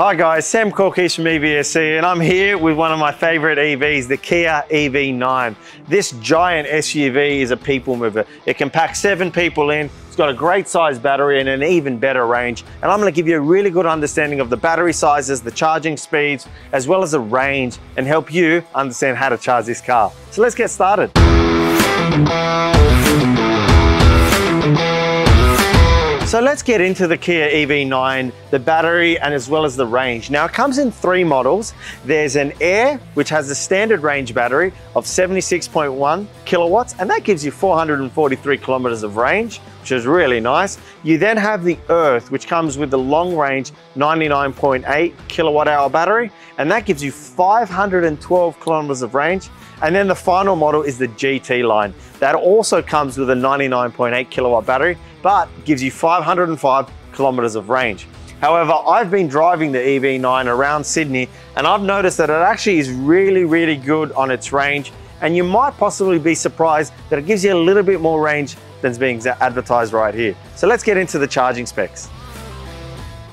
Hi guys, Sam Corkish from EVSE, and I'm here with one of my favorite EVs, the Kia EV9. This giant SUV is a people mover. It can pack 7 people in, it's got a great size battery and an even better range. And I'm gonna give you a really good understanding of the battery sizes, the charging speeds, as well as the range, and help you understand how to charge this car. So let's get started. So let's get into the Kia EV9, the battery, and as well as the range. Now it comes in 3 models. There's an Air, which has a standard range battery of 76.1 kilowatts, and that gives you 443 kilometers of range, which is really nice. You then have the Earth, which comes with the long range 99.8 kilowatt hour battery, and that gives you 512 kilometers of range. And then the final model is the GT line. That also comes with a 99.8 kilowatt battery, but gives you 505 kilometers of range. However, I've been driving the EV9 around Sydney, and I've noticed that it actually is really, really good on its range. And you might possibly be surprised that it gives you a little bit more range than's being advertised right here. So let's get into the charging specs.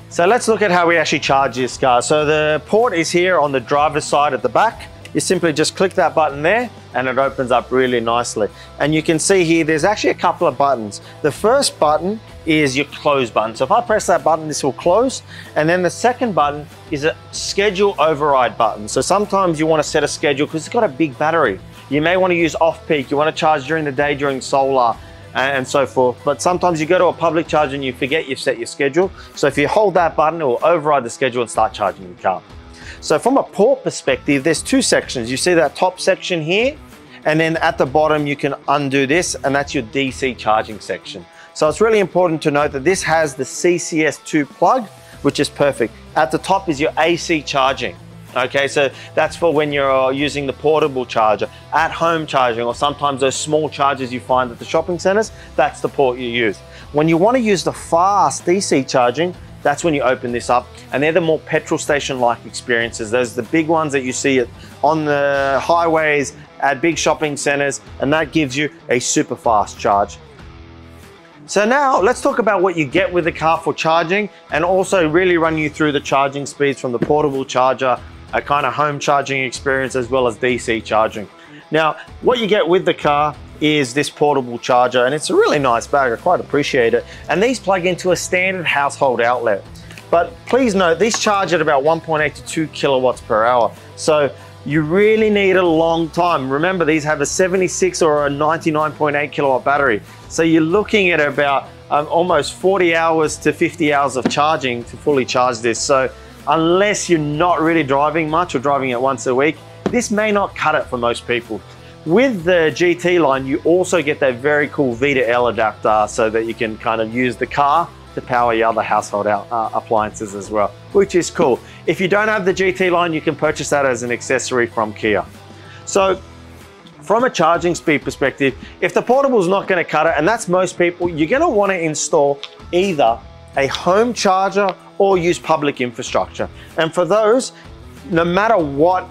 So let's look at how we actually charge this car. So the port is here on the driver's side at the back. You simply just click that button there and it opens up really nicely. And you can see here, there's actually a couple of buttons. The first button is your close button. So if I press that button, this will close. And then the second button is a schedule override button. So sometimes you want to set a schedule because it's got a big battery. You may want to use off peak. You want to charge during the day, during solar, and so forth. But sometimes you go to a public charge and you forget you've set your schedule. So if you hold that button, it will override the schedule and start charging your car. So from a port perspective, there's 2 sections. You see that top section here, and then at the bottom you can undo this, and that's your DC charging section. So it's really important to note that this has the CCS2 plug, which is perfect. At the top is your AC charging. Okay, so that's for when you're using the portable charger, at home charging, or sometimes those small chargers you find at the shopping centers, that's the port you use. When you want to use the fast DC charging, that's when you open this up, and they're the more petrol station-like experiences. Those are the big ones that you see on the highways, at big shopping centers, and that gives you a super fast charge. So now let's talk about what you get with the car for charging, and also really run you through the charging speeds from the portable charger, a kind of home charging experience, as well as DC charging. Now, what you get with the car is this portable charger, and it's a really nice bag, I quite appreciate it. And these plug into a standard household outlet. But please note, these charge at about 1.8 to 2 kilowatts per hour. So you really need a long time. Remember, these have a 76 or a 99.8 kilowatt battery. So you're looking at about almost 40 hours to 50 hours of charging to fully charge this. So unless you're not really driving much or driving it once a week, this may not cut it for most people. With the GT line, you also get that very cool V to L adapter so that you can kind of use the car to power your other household appliances as well, which is cool. If you don't have the GT line, you can purchase that as an accessory from Kia. So from a charging speed perspective, if the portable is not going to cut it, and that's most people, you're going to want to install either a home charger or use public infrastructure. And for those, no matter what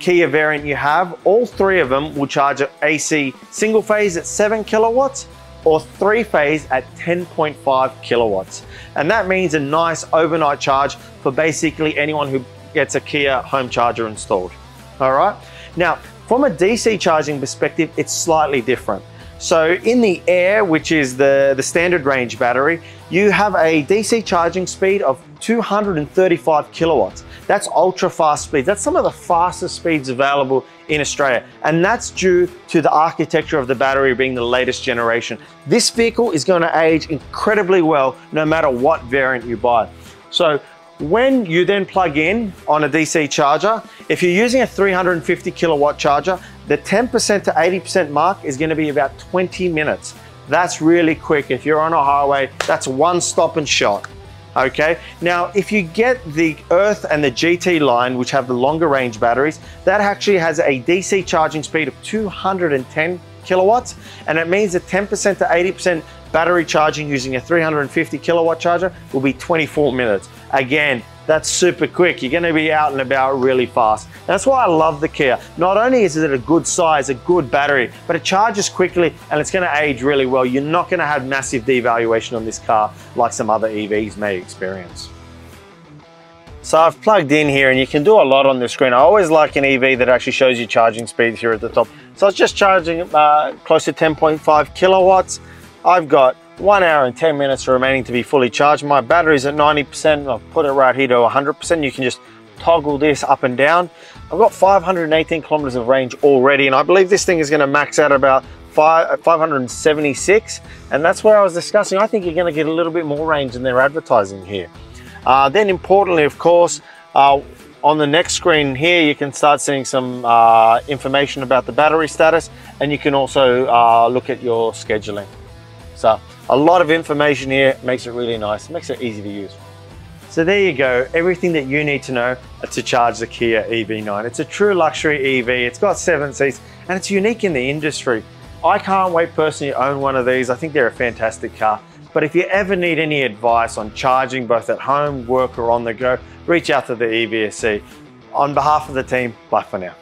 Kia variant you have, all 3 of them will charge at AC single phase at 7 kilowatts or 3 phase at 10.5 kilowatts. And that means a nice overnight charge for basically anyone who gets a Kia home charger installed. All right. Now, from a DC charging perspective, it's slightly different. So in the Air, which is the standard range battery, you have a DC charging speed of 235 kilowatts. That's ultra fast speed. That's some of the fastest speeds available in Australia. And that's due to the architecture of the battery being the latest generation. This vehicle is going to age incredibly well, no matter what variant you buy. So when you then plug in on a DC charger, if you're using a 350 kilowatt charger, the 10% to 80% mark is going to be about 20 minutes. That's really quick. If you're on a highway, that's one stop and shot. Okay. Now, if you get the Earth and the GT line, which have the longer range batteries, that actually has a DC charging speed of 210 kilowatts. And it means that 10% to 80% battery charging using a 350 kilowatt charger will be 24 minutes. Again, that's super quick. You're going to be out and about really fast. And that's why I love the Kia. Not only is it a good size, a good battery, but it charges quickly and it's going to age really well. You're not going to have massive devaluation on this car like some other EVs may experience. So I've plugged in here and you can do a lot on the screen. I always like an EV that actually shows you charging speeds here at the top. So it's just charging close to 10.5 kilowatts. I've got 1 hour and 10 minutes remaining to be fully charged. My battery's at 90%. I've put it right here to 100%. You can just toggle this up and down. I've got 518 kilometers of range already, and I believe this thing is going to max out about 576, and that's where I was discussing. I think you're going to get a little bit more range than they're advertising here. Then importantly, of course, on the next screen here, you can start seeing some information about the battery status, and you can also look at your scheduling. So a lot of information here, makes it really nice, makes it easy to use. So there you go, everything that you need to know to charge the Kia EV9. It's a true luxury EV, it's got 7 seats, and it's unique in the industry. I can't wait personally to own one of these. I think they're a fantastic car. But if you ever need any advice on charging both at home, work or on the go, reach out to the EVSE. On behalf of the team, bye for now.